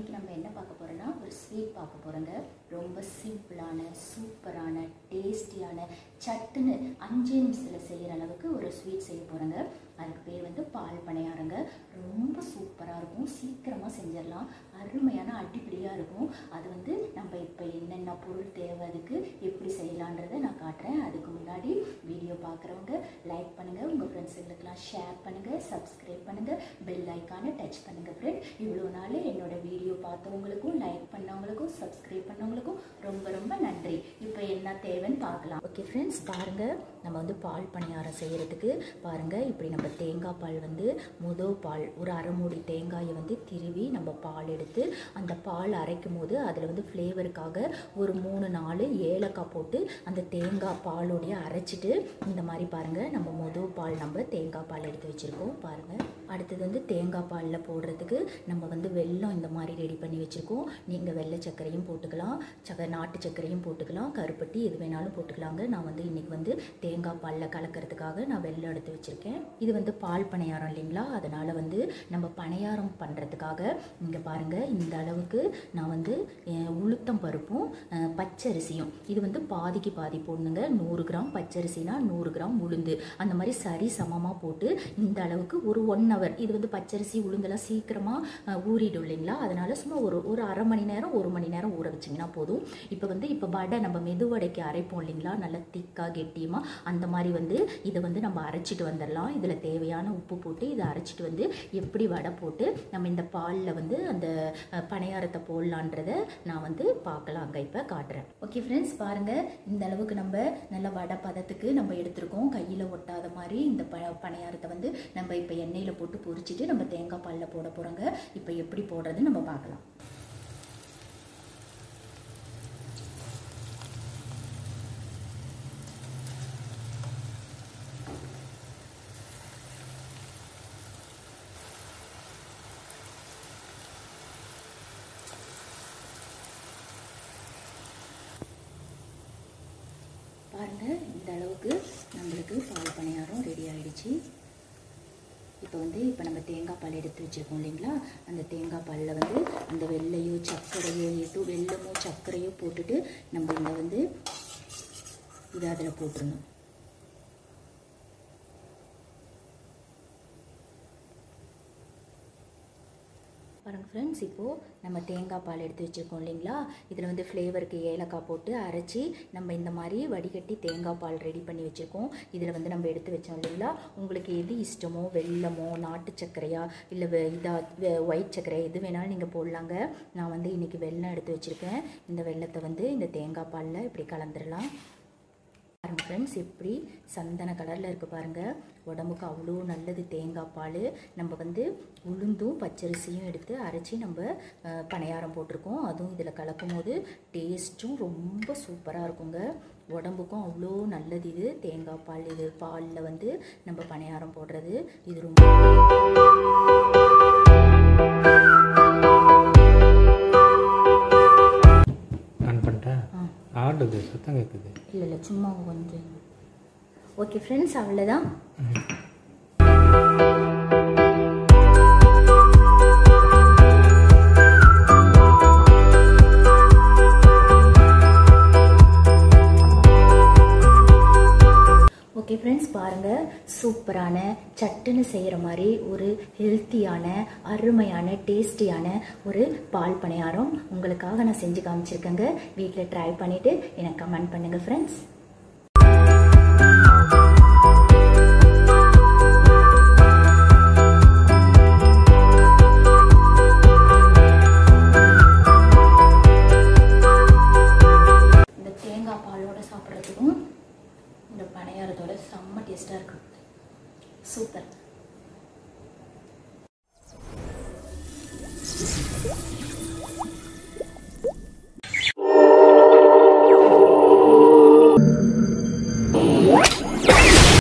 இன்னைக்கு நம்ம என்ன பார்க்க போறோம்னா ஒரு ஸ்வீட் பார்க்க போறோங்க. ரொம்ப சிம்பிளான சூப்பரான டேஸ்டியான சட்டுன்னு 5 நிமிஷத்தில் செய்கிற அளவுக்கு ஒரு ஸ்வீட் செய்ய போறோங்க. அதுக்கு பேர் வந்து பால் பனையாரங்க. ரொம்ப சூப்பராக இருக்கும், சீக்கிரமாக செஞ்சிடலாம், அருமையான அடிப்படியாக இருக்கும். அது வந்து நம்ம இப்போ என்னென்ன பொருள் தேவை, அதுக்கு எப்படி செய்யலான்றதை நான் காட்டுறேன். அதுக்கு முன்னாடி வீடியோ பார்க்குறவங்க லைக் பண்ணுங்கள், உங்கள் ஃப்ரெண்ட்ஸுங்களுக்கெல்லாம் ஷேர் பண்ணுங்கள், சப்ஸ்கிரைப் பண்ணுங்கள், பெல் ஐக்கானை டச் பண்ணுங்கள். ஃப்ரெண்ட், இவ்வளோ நாள் என்னோடய வீடியோ பார்த்தவங்களுக்கும் லைக் பண்ணவங்களுக்கும் சப்ஸ்கிரைப் பண்ணவங்களுக்கும் ரொம்ப ரொம்ப நன்றி. இப்போ என்ன தேவைன்னு பார்க்கலாம். ஓகே ஃப்ரெண்ட்ஸ், பாருங்கள் நம்ம வந்து பால் பணியாரம் செய்கிறதுக்கு பாருங்கள் இப்படி நம்ம தேங்காய் பால் வந்து முதல் பால் ஒரு அரைமூடி தேங்காயை வந்து திருவி நம்ம பால் எடுத்து அந்த பால் அரைக்கும் போது அதில் வந்து ஃப்ளேவருக்காக ஒரு 3-4 ஏலக்காய் போட்டு அந்த தேங்காய் பாலோடைய அரைச்சிட்டு இந்த மாதிரி பாருங்கள் நம்ம முதல் பால் நம்ம தேங்காய் பால் எடுத்து வச்சுருக்கோம் பாருங்கள். அடுத்தது வந்து தேங்காய் பாலில் போடுறதுக்கு நம்ம வந்து வெல்லம் இந்த மாதிரி ரெடி பண்ணி வச்சுருக்கோம். நீங்கள் வெள்ளை சர்க்கரையும் போட்டுக்கலாம், நாட்டு சர்க்கரையும் போட்டுக்கலாம், கருப்பட்டி எது வேணாலும் போட்டுக்கலாங்க. நான் வந்து இன்றைக்கி வந்து தேங்காய் பாலில் கலக்கிறதுக்காக நான் வெல்லம் எடுத்து வச்சுருக்கேன். இது வந்து பால் பனையாரம் இல்லைங்களா, அதனால் வந்து நம்ம பனையாரம் பண்ணுறதுக்காக இங்கே பாருங்கள் இந்த அளவுக்கு நான் வந்து உளுத்தம் பருப்பும் பச்சரிசியும் இது வந்து பாதிக்கு பாதி போடணுங்க. 100 கிராம் பச்சரிசினா 100 கிராம் உளுந்து அந்த மாதிரி சரி சமமாக போட்டு இந்த அளவுக்கு ஒரு 1 hour. இது வந்து பச்சரிசி உளுந்தெல்லாம் சீக்கிரமாக ஊறிடும் இல்லைங்களா, அதனால் சும்மா ஒரு அரை மணி நேரம் 1 மணி நேரம் ஊற வச்சிங்கன்னா போதும். இப்போ வடை நம்ம மெதுவடைக்கு அரைப்போம் இல்லைங்களா, நல்லா திக்காக கெட்டியமாக அந்த மாதிரி வந்து இதை வந்து நம்ம அரைச்சிட்டு வந்துடலாம். இதில் தேவையான உப்பு போட்டு இதை அரைச்சிட்டு வந்து எப்படி வடை போட்டு நம்ம இந்த பாலில் வந்து அந்த பனையாரத்தை போடலான்றதை நான் வந்து பார்க்கலாம், அங்கே இப்போ காட்டுறேன். ஓகே ஃப்ரெண்ட்ஸ், பாருங்கள் இந்த அளவுக்கு நம்ம நல்ல வடை பதத்துக்கு நம்ம எடுத்துருக்கோம். கையில் ஒட்டாத மாதிரி இந்த பனையாரத்தை வந்து நம்ம இப்போ எண்ணெயில் போட்டு பொரிச்சிட்டு நம்ம தேங்காய் பாலில் போட போகிறோங்க. இப்போ எப்படி போடுறது நம்ம பார்க்கலாம். பாருங்கள் இந்த அளவுக்கு நம்மளுக்கு பால் பனையாரம் ரெடி ஆகிடுச்சு. இப்போ நம்ம தேங்காய் பால் எடுத்து வச்சுருக்கோம் இல்லைங்களா, அந்த தேங்காய் பாலில் வந்து அந்த வெள்ளையோ சர்க்கரையோ வெள்ளமோ சர்க்கரையோ போட்டுட்டு நம்ம இதை வந்து இதை அதில் போட்டுருணும். பாருங்க ஃப்ரெண்ட்ஸ், இப்போது நம்ம தேங்காய் பால் எடுத்து வச்சுருக்கோம் இல்லைங்களா, இதில் வந்து ஃப்ளேவருக்கு ஏலக்காய் போட்டு அரைச்சி நம்ம இந்த மாதிரி வடிகட்டி தேங்காய் பால் ரெடி பண்ணி வச்சுருக்கோம். இதில் வந்து நம்ம எடுத்து வச்சோம் இல்லைங்களா, உங்களுக்கு எது இஷ்டமோ வெல்லமோ நாட்டு சர்க்கரையா இல்லை ஒயிட் சர்க்கரையா எது வேணாலும் நீங்கள் போடலாங்க. நான் வந்து இன்றைக்கி வெல்லம் எடுத்து வச்சுருக்கேன். இந்த வெல்லத்தை வந்து இந்த தேங்காய் பாலில் இப்படி கலந்துடலாம். பாருங்கள் ஃப்ரெண்ட்ஸ், எப்படி சந்தன கலரில் இருக்குது பாருங்கள். உடம்புக்கு அவ்வளோ நல்லது தேங்காய் பால். நம்ம வந்து உளுந்தும் பச்சரிசியும் எடுத்து அரைச்சி நம்ம பனையாரம் போட்டிருக்கோம். அதுவும் இதில் கலக்கும் போது டேஸ்ட்டும் ரொம்ப சூப்பராக இருக்குங்க. உடம்புக்கும் அவ்வளோ நல்லது இது தேங்காய் பால். இது பாலில் வந்து நம்ம பனையாரம் போடுறது இது ரொம்ப இல்லை சும்மா கொஞ்சம். ஓகே ஃப்ரெண்ட்ஸ், அவ்வளோதான். ஓகே ஃப்ரெண்ட்ஸ், பாருங்கள் சூப்பரான சட்டுன்னு செய்கிற மாதிரி ஒரு ஹெல்த்தியான அருமையான டேஸ்டியான ஒரு பால் பனையாரம் உங்களுக்காக நான் செஞ்சு காமிச்சிருக்கேங்க. வீட்டில் ட்ரை பண்ணிவிட்டு எனக்கு கமெண்ட் பண்ணுங்கள் ஃப்ரெண்ட்ஸ். இந்த தேங்காய் பாலோடு சாப்பிட்றதுக்கும் இந்த பனையாரத்தோட செம்ம டேஸ்ட்டாக இருக்கும். சூப்பர்.